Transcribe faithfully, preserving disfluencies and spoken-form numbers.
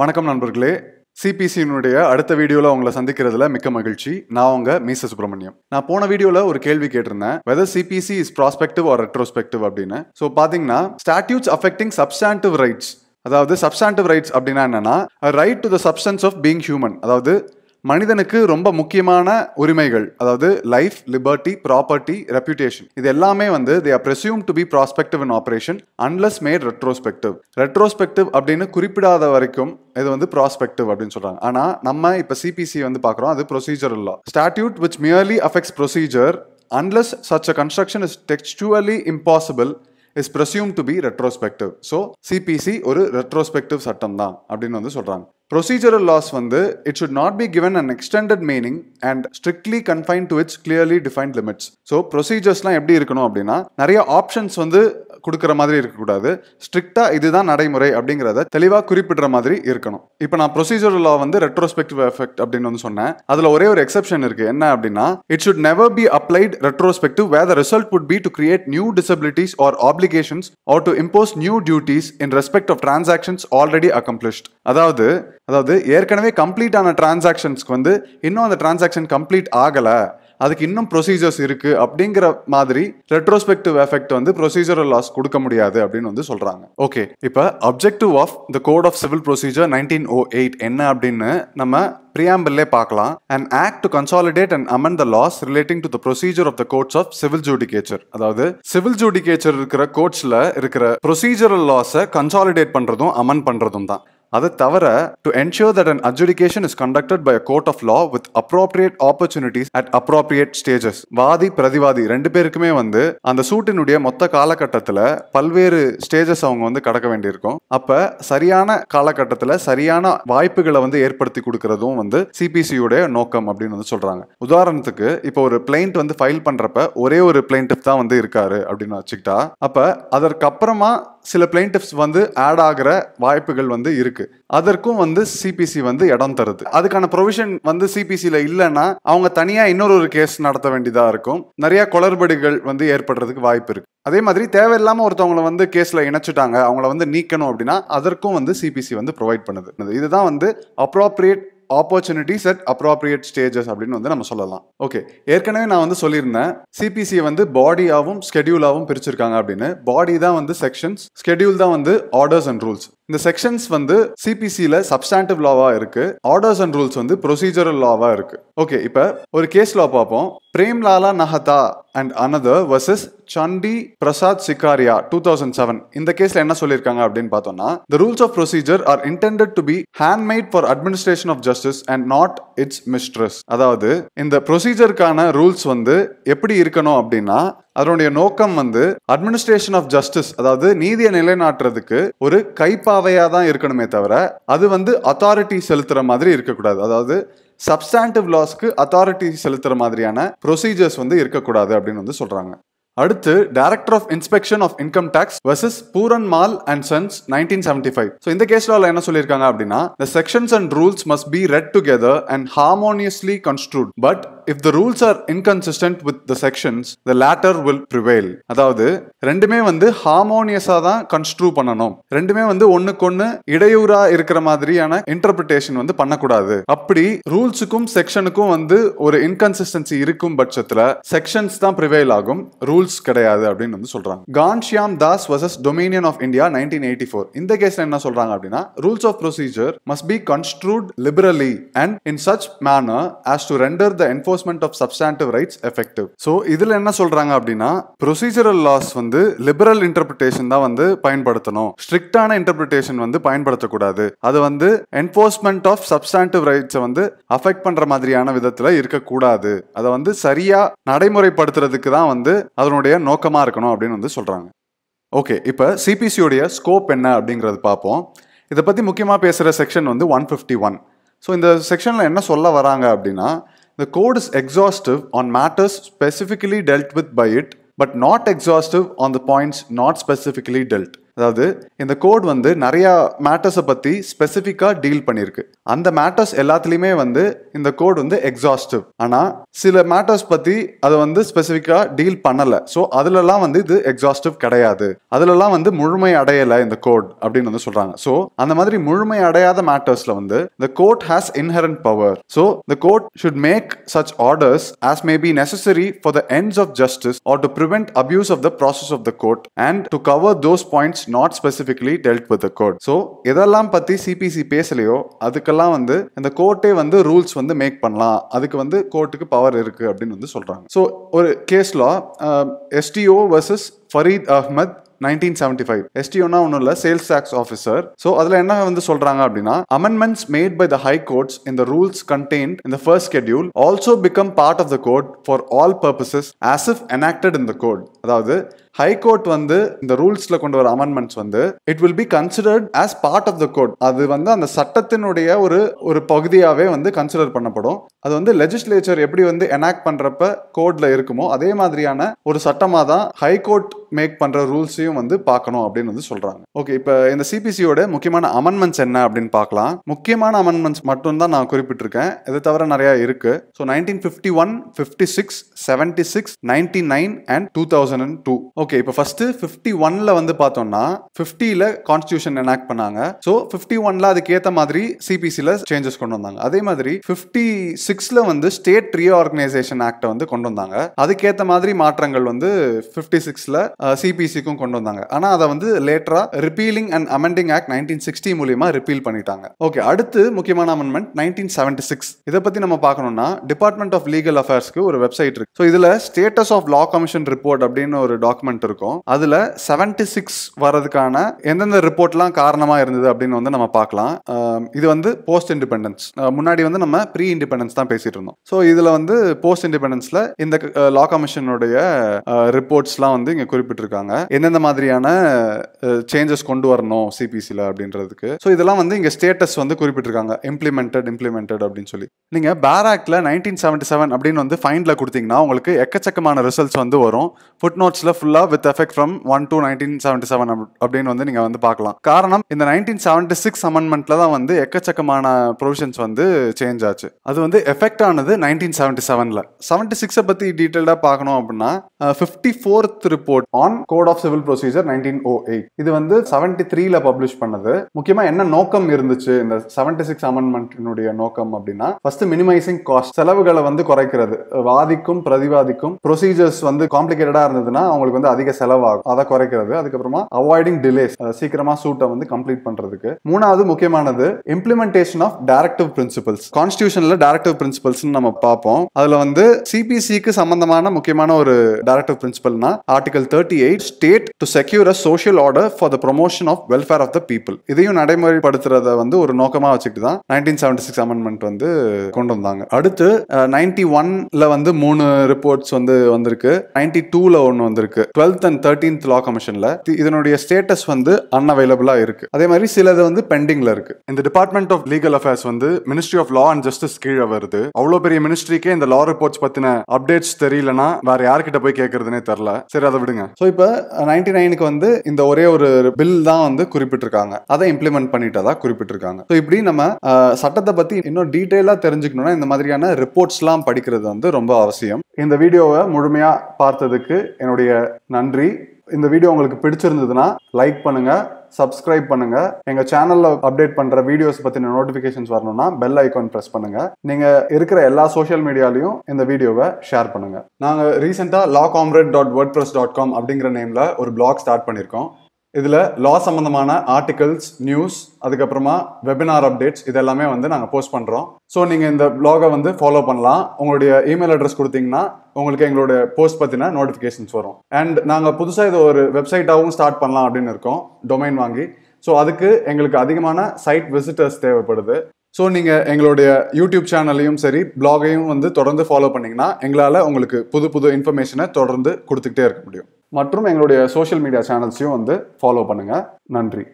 வணக்கம் நண்பர்களே சிபிசியினுடைய அடுத்த வீடியோல உங்களை சந்திக்கிறதுல மிக்க மகிழ்ச்சி நான் உங்க மீச சுப்ரமணியம் நான் போன வீடியோல ஒரு கேள்வி கேட்டிருந்தேன் whether C P C is prospective or retrospective அப்படினா சோ பாத்தீங்கன்னா statutes affecting substantive rights அதாவது substantive rights அப்படினா என்னன்னா a right to the substance of being human அதாவது மனிதனுக்கு ரொம்ப முக்கியமான உரிமைகள் அதாவது லைஃப் லிபர்ட்டி ப்ராப்பர்ட்டி ரெப்யூட்டேஷன் இது எல்லாமே வந்து they are presumed to be prospective in operation unless made retrospective retrospective அப்படினு குறிப்பிடாத வரைக்கும் இது வந்து prospective அப்படினு சொல்றாங்க ஆனா நம்ம இப்ப C P C வந்து பார்க்கறோம் அது procedural law statute which merely affects procedure unless such a construction is textually impossible is presumed to be retrospective so C P C ஒரு retrospective சட்டம் தான் அப்படினு வந்து சொல்றாங்க Procedural laws வந்து it should not be given an extended meaning and strictly confined to its clearly defined limits. So proceduresலாம் எப்படி இருக்கணும் அப்படினா நிறைய options வந்து கொடுக்கிற மாதிரி இருக்க கூடாது. ஸ்ட்ரிக்ட்டா இதுதான் நடைமுறை அப்படிங்கறத தெளிவா குறிப்பிடுற மாதிரி இருக்கணும். இப்போ நான் procedural law வந்து retrospective effect அப்படினு வந்து சொன்னேன். அதுல ஒரே ஒரு exception இருக்கு. என்ன அப்படினா it should never be applied retrospective where the result would be to create new disabilities or obligations or to impose new duties in respect of transactions already accomplished. அதாவது அதாவது ஏற்கனவே கம்ப்ளீட் ஆன டிரான்சாக்ஷன்ஸ்க்கு வந்து இன்னும் அந்த டிரான்சாக்ஷன் கம்ப்ளீட் ஆகல அதுக்கு இன்னும் ப்ரொசீஜர்ஸ் இருக்கு அப்படிங்கிற மாதிரி ரெட்ரோஸ்பெக்டிவ் எஃபெக்ட் வந்து ப்ரொசீஜரல் லாஸ் கொடுக்க முடியாது அப்படின்னு வந்து சொல்றாங்க ஓகே இப்போ objective of the code of civil procedure nineteen o eight என்ன அப்படின்னு நம்ம preamble பார்க்கலாம் an act to consolidate and amend the laws relating to the procedure of the courts of civil judicature அதாவது civil judicature இருக்கிற கோர்ட்ஸ்ல இருக்கிற procedural லாஸை consolidate பண்றதும் amend பண்றதும் தான் அது தவிர to ensure that an adjudication is conducted by a court of law with appropriate opportunities at appropriate stages வாதி பிரதிவாதி ரெண்டு பேருக்குமே வந்து அந்த சூட்டினுடைய மொத்த காலகட்டத்துல பல்வேறு ஸ்டேஜஸ் அவங்க வந்து கடக்க வேண்டியிருக்கும் அப்ப சரியான காலகட்டத்துல சரியான வாய்ப்புகளை வந்து ஏற்படுத்தி கொடுக்கிறதும் வந்து C P C உடைய நோக்கம் அப்படினு வந்து சொல்றாங்க உதாரணத்துக்கு இப்போ ஒரு ப்ளைண்ட் வந்து ஃபைல் பண்றப்ப ஒரே ஒரு ப்ளைண்டிஃப் தான் வந்து இருக்காரு அப்படினு வச்சுக்கிட்டா அப்ப அதற்கப்புறமா சில ப்ளைண்டிஃப்ஸ் வந்து ஆட் ஆகிற வாய்ப்புகள் வந்து இருக்கு அதற்கும் வந்து C P C வந்து இடம் தருது அதுக்கான ப்ரொவிஷன் வந்து C P C ல இல்லனா அவங்க தனியா இன்னொரு ஒரு கேஸ் நடத்த வேண்டியதா இருக்கும் நிறைய குளறுபடிகள் வந்து ஏற்படுறதுக்கு வாய்ப்பு இருக்கு அதே மாதிரி தேவையில்லாம ஒருத்தவங்களை வந்து கேஸ்ல இணைச்சிட்டாங்க அவங்களை வந்து நீக்கணும் அப்படின்னா அதற்கும் வந்து C P C வந்து ப்ரொவைட் பண்ணுது இதுதான் வந்து appropriate opportunities at appropriate stages அப்படினு வந்து நம்ம சொல்லலாம் ஓகே ஏற்கனவே நான் வந்து சொல்லிருந்தேன் C P C வந்து பாடி ஆவும் ஸ்கெட்யூல் ஆவும் பிரிச்சிருக்காங்க அப்படினு பாடி தான் வந்து செக்ஷன்ஸ் ஸ்கெட்யூல் தான் வந்து ஆர்டர்ஸ் அண்ட் ரூல்ஸ் இந்த செக்ஷன்ஸ் வந்து C P C ல சப்ஸ்டான்டிவ் லாவா இருக்கு ஆர்டர்ஸ் அண்ட் ரூல்ஸ் வந்து ப்ரொசீஜரல் லாவா இருக்கு ஓகே இப்போ ஒரு கேஸ் லா பாப்போம் Prem Lala Nahata and another versus Chandi Prasad Sikaria two thousand seven இந்த கேஸ்ல என்ன சொல்லிருக்காங்க அப்படினு பார்த்தோம்னா the rules of procedure are intended to be handmade for administration of justice and not its mistress அதாவது இந்த ப்ரொசீஜர்க்கான ரூல்ஸ் வந்து எப்படி இருக்கணும் அப்படினா அதனுடைய நோக்கம் வந்து அட்மினிஸ்ட்ரேஷன் ஆஃப் ஜஸ்டிஸ் அதாவது நீதியை நிலைநாட்டுறதுக்கு ஒரு கைப்பாவையா தான் இருக்கணுமே தவிர அது வந்து அத்தாரிட்டி செலுத்துற மாதிரி இருக்கக்கூடாது அதாவது சப்ஸ்டான்டிவ் லாஸ்க்கு அத்தாரிட்டி செலுத்துற மாதிரியான ப்ரொசீஜர்ஸ் வந்து இருக்கக்கூடாது அப்படின்னு வந்து சொல்றாங்க அடுத்து director of inspection of income tax versus Puran Mal and sons nineteen seventy-five so இந்த கேஸ் லால என்ன சொல்லிருக்காங்க அப்படினா the sections and rules must be read together and harmoniously construed but if the rules are inconsistent with the sections the latter will prevail அதாவது ரெண்டுமே வந்து ஹார்மோனியஸா தான் construe பண்ணனும் ரெண்டுமே வந்து ஒண்ணுக்கொண்ணு இடையூறா இருக்கிற மாதிரியான இன்டர்பிரேஷன் வந்து பண்ண கூடாது அப்படி ரூல்ஸ்க்கும் செக்ஷனுக்கும் வந்து ஒரு இன்கன்சிஸ்டன்சி இருக்கும் பட்சத்துல செக்ஷன்ஸ் தான் prevail ஆகும் ரூல்ஸ் கிடையாது அப்படின்னு வந்து சொல்றாங்க Ghanshyam Das vs Dominion of India nineteen eighty-four இந்த கேஸ்ல என்ன சொல்றாங்க அப்படினா rules of procedure must be construed liberally and in such manner as to render the enforcement of substantive rights effective so இதுல என்ன சொல்றாங்க அப்படினா procedural laws வந்து liberal interpretation தான் வந்து பயன்படுத்தணும் ஸ்ட்ரிக்ட்டான interpretation வந்து பயன்படுத்த கூடாது அது வந்து enforcement of substantive rights வந்து அஃபெக்ட் பண்ற மாதிரியான விதத்துல இருக்க கூடாது அத வந்து சரியா நடைமுறைப்படுத்துறதுக்கு தான் வந்து அதனுடைய நோக்கமா இருக்கணும் அப்படின்னு வந்து சொல்றாங்க ஓகே இப்போ C P C உடைய ஸ்கோப் என்ன அப்படிங்கறது பார்ப்போம் இத பத்தி முக்கியமா பேசுற செக்ஷன் வந்து one fifty-one சோ இந்த செக்ஷன்ல என்ன சொல்ல வராங்க அப்படினா the code is exhaustive on matters specifically dealt with by it but not exhaustive on the points not specifically dealt அதாவது இந்த கோட் வந்து நிறைய மேட்டர்ஸை பற்றி ஸ்பெசிஃபிக்காக டீல் பண்ணியிருக்கு. அந்த மேட்டர்ஸ் எல்லாத்துலேயுமே வந்து இந்த கோட் வந்து எக்ஸாஸ்டிவ். ஆனால் சில மேட்டர்ஸ் பற்றி அதை வந்து ஸ்பெசிஃபிக்காக டீல் பண்ணலை. ஸோ அதுலலாம் வந்து இது எக்ஸாஸ்டிவ் கிடையாது, அதுலலாம் வந்து முழுமை அடையலை இந்த கோட் அப்படின்னு வந்து சொல்கிறாங்க. ஸோ அந்த மாதிரி முழுமை அடையாத மேட்டர்ஸில் வந்து the court has inherent power. So the court should make such orders as may be necessary for the ends of justice or to prevent abuse of the process of the court and to cover those points not specifically dealt with the court. So இதெல்லாம் பத்தி CBC பேசலையோ அதுக்கெல்லாம் வந்து இந்த கோர்ட்டே வந்து rules வந்து make பண்ணலாம், அதுக்கு வந்து கோர்ட்டுக்கு பவர் இருக்கு அப்படின்னு வந்து சொல்றாங்க. ஸோ ஒரு கேஸ்ல STO versus Farid Ahmad nineteen seventy-five. எஸ்டிஓனா ஒன்றும் இல்லை, சேல்ஸ் டாக்ஸ் ஆஃபீஸர். ஸோ அதில் என்ன வந்து சொல்கிறாங்க அப்படின்னா, amendments made by the high courts in the rules contained in the first schedule also become part of the code for all purposes as if enacted in the code. அதாவது high court வந்து இந்த ரூல்ஸ்ல கொண்டு வர amendments வந்து it will be considered as part of the code. அது வந்து அந்த சட்டத்தினுடைய ஒரு ஒரு பகுதியாகவே வந்து கன்சிடர் பண்ணப்படும். அது வந்து லெஜிஸ்லேச்சர் எப்படி வந்து எனாக்ட் பண்றப்ப கோட்ல இருக்குமோ அதே மாதிரியான ஒரு சட்டமாக தான் ஹை கோர்ட் மேக் பண்ற ரூல்ஸையும் வந்து பார்க்கணும் அப்படின்னு வந்து சொல்றாங்க. ஓகே, இப்போ இந்த சிபிசியோட முக்கியமான அமெண்ட்மெண்ட்ஸ் என்ன அப்படின்னு பார்க்கலாம். முக்கியமான அமெண்ட்மெண்ட்ஸ் மட்டும் தான் நான் குறிப்பிட்டிருக்கேன், இதை தவிர நிறைய இருக்கு. So nineteen fifty one fifty six seventy six ninety nine and two thousand and two okay, இப்போ ஃபர்ஸ்ட் ஃபிஃப்டி ஒன்ல வந்து பார்த்தோம்னா ஃபிஃப்டில கான்ஸ்டியூஷன் எனாக்ட் பண்ணாங்க. ஸோ ஃபிஃப்டி ஒன்ல அதுக்கு ஏற்ற மாதிரி சிபிசில சேஞ்சஸ் கொண்டு வந்தாங்க. அதே மாதிரி ஃபிஃப்டி சிக்ஸ்ல வந்து ஸ்டேட் ரீஆர்கனைசேஷன் ஆக்டை வந்து கொண்டு வந்தாங்க. அதுக்கேற்ற மாதிரி மாற்றங்கள் வந்து ஃபிஃப்டி சிக்ஸ்ல சிபிசிக்கும் கொண்டு வந்தாங்க. ஆனால் அதை வந்து லேட்டரா repealing and amending act nineteen sixty மூலியமா ரிப்பீல் பண்ணிட்டாங்க. ஓகே, அடுத்து முக்கியமான அமெண்ட்மெண்ட் நைன்டீன் செவன்டி சிக்ஸ். இதை பத்தி நம்ம பார்க்கணும்னா டிபார்ட்மெண்ட் ஆஃப் லீகல் அஃபேர்ஸ்க்கு ஒரு வெப்சைட் இருக்கு. ஸோ இதுல status of law commission report அப்படின்னு ஒரு டாக்குமெண்ட் இருக்கும். அதுல செவன்டி சிக்ஸ் வரதுக்கான எந்தெந்த ரிப்போர்ட்லாம் காரணமா இருந்தது அப்படின்னு வந்து நம்ம பார்க்கலாம். இது வந்து போஸ்ட் இண்டிபெண்டன்ஸ், முன்னாடி வந்து நம்ம ப்ரீ இண்டிபெண்டன்ஸ் தான் பேசிட்டு இருந்தோம். ஸோ இதுல வந்து போஸ்ட் இண்டிபெண்டன்ஸ்ல இந்த லா கமிஷனுடைய ரிப்போர்ட்ஸ்லாம் வந்து இங்க குறிப்பிட்டிருக்காங்க, எந்தெந்த மாதிரியான சேஞ்சஸ் கொண்டு வரணும் சிபிசில அப்படின்றதுக்கு. ஸோ இதெல்லாம் வந்து இங்க ஸ்டேட்டஸ் வந்து குறிப்பிட்டிருக்காங்க, இம்ப்ளிமெண்டட் இம்ப்ளிமெண்டட் அப்படின்னு சொல்லி. நீங்க பேர் ஆக்ட்ல நைன்டீன் செவன்டி செவன் அப்படின்னு வந்து ஃபைண்ட்ல கொடுத்தீங்கன்னா உங்களுக்கு எக்கச்சக்கமான ரிசல்ட்ஸ் வந்து வரும். ஃபுட் நோட்ஸ்ல with effect from one to nineteen seventy-seven அப்படினு வந்து நீங்க வந்து பார்க்கலாம். காரணம் இந்த nineteen seventy-six amendmentல தான் வந்து எக்கச்சக்கமான ப்ரொவிஷன்ஸ் வந்து சேஞ்ச் ஆச்சு. அது வந்து எஃபெக்ட் ஆனது nineteen seventy-sevenல. seventy-six பத்தி டீடைலா பார்க்கணும் அப்படினா fifty-fourth report on code of civil procedure nineteen oh eight. இது வந்து seventy-threeல பப்ளிஷ் பண்ணது. முக்கியமா என்ன நோக்கம் இருந்துச்சு இந்த seventy-six amendmentனுடைய நோக்கம் அப்படினா first minimizing cost, செலவுகளை வந்து குறைக்கிறது. வாதிக்கும் பிரதிவாதிக்கும் ப்ரொசீஜர்ஸ் வந்து காம்ப்ளிகேட்டடா இருந்ததுனா அவங்களுக்கு வந்து அதிக செலவாகும், அதை குறைக்கிறது. அதுக்கப்புறமா அவாய்டிங் டிலேஸ், சீக்கிரமா சூட்டை வந்து கம்ப்ளீட் பண்றதுக்கு. மூணாவது முக்கியமானது இம்ப்ளிமெண்டேஷன் ஆஃப் டைரக்டிவ் பிரின்சிபல்ஸ். கான்ஸ்டிடியூஷன்ல டைரக்டிவ் பிரின்சிபல்ஸ் நம்ம பார்ப்போம். அதுல வந்து சிபிசிக்கு சம்பந்தமான முக்கியமான ஒரு டைரக்டிவ் பிரின்சிபல்னா article thirty eight state to secure a social order for the promotion of welfare of the people. இதையும் நடைமுறைப்படுத்துறத வந்து ஒரு நோக்கமா வச்சுக்கிட்டு தான் நைன்டீன் செவன்டி சிக்ஸ் அமெண்ட்மெண்ட் வந்து கொண்டு வந்தாங்க. அடுத்து நைன்டி ஒன்ல வந்து மூணு ரிப்போர்ட்ஸ் வந்து வந்திருக்கு, நைன்டி டூல ஒன்னு வந்திருக்கு, ட்வெல்த் அண்ட் தேர்டீன்த் லா கமிஷன்ல. இதனுடைய ஸ்டேட்டஸ் வந்து அன்அவைலபிளா இருக்கு. அதே மாதிரி சிலது வந்து பெண்டிங்ல இருக்கு. இந்த டிபார்ட்மெண்ட் ஆஃப் லீகல் அஃபேர்ஸ் வந்து ministry of law and justice கீழே வருது. அவ்வளோ பெரிய மினிஸ்ட்ரிக்கே இந்த லா ரிப்போர்ட்ஸ் பத்தின அப்டேட்ஸ் தெரியலனா வேற யார்கிட்ட போய் கேட்கறதுனே தெரியல. சரி, அதை விடுங்க. ஸோ இப்போ நைன்டி நைனுக்கு வந்து இந்த ஒரே ஒரு பில் தான் வந்து குறிப்பிட்டிருக்காங்க, அதை இம்ப்ளிமெண்ட் பண்ணிட்டதா குறிப்பிட்டிருக்காங்க. ஸோ இப்படி நம்ம சட்டத்தை பத்தி இன்னும் டீடைலா தெரிஞ்சுக்கணும்னா இந்த மாதிரியான ரிப்போர்ட்ஸ் எல்லாம் படிக்கிறது வந்து ரொம்ப அவசியம். இந்த வீடியோவை முழுமையா பார்த்ததுக்கு என்னுடைய நன்றி. இந்த வீடியோ உங்களுக்கு பிடிச்சிருந்ததுன்னா லைக் பண்ணுங்க, சப்ஸ்கிரைப் பண்ணுங்க. எங்க சேனல்ல அப்டேட் பண்ற வீடியோஸ் பத்தின நோட்டிபிகேஷன்ஸ் வரணும்னா பெல் ஐகான் பிரஸ் பண்ணுங்க. நீங்க இருக்கிற எல்லா சோஷியல் மீடியாலையும் இந்த வீடியோவை ஷேர் பண்ணுங்க. நாங்க ரீசெண்டா law comrade dot WordPress dot com அப்படிங்கிற நேம்ல ஒரு பிளாக் ஸ்டார்ட் பண்ணிருக்கோம். இதுல லா சம்பந்தமான ஆர்டிகல்ஸ், நியூஸ், அதுக்கப்புறமா வெபினார் அப்டேட்ஸ் இதெல்லாமே வந்து நாங்க போஸ்ட் பண்றோம். ஸோ நீங்க இந்த பிளாகை வந்து ஃபாலோ பண்ணலாம். உங்களுடைய இமெயில் அட்ரஸ் கொடுத்தீங்கன்னா உங்களுக்கு எங்களோட போஸ்ட் பத்தின நோட்டிபிகேஷன்ஸ் வரும். அண்ட் நாங்க புதுசா இது ஒரு வெப்சைட்டாகவும் ஸ்டார்ட் பண்ணலாம் அப்படின்னு இருக்கோம், டொமைன் வாங்கி. ஸோ அதுக்கு எங்களுக்கு அதிகமான சைட் விசிட்டர்ஸ் தேவைப்படுது. ஸோ நீங்க எங்களுடைய யூடியூப் சேனலையும் சரி பிளாகையும் வந்து தொடர்ந்து ஃபாலோ பண்ணீங்கன்னா எங்களால் உங்களுக்கு புது புது இன்ஃபர்மேஷனை தொடர்ந்து கொடுத்துக்கிட்டே இருக்க முடியும். மற்றும் எங்களுடைய சோஷியல் மீடியா சேனல்ஸையும் வந்து ஃபாலோ பண்ணுங்க. நன்றி.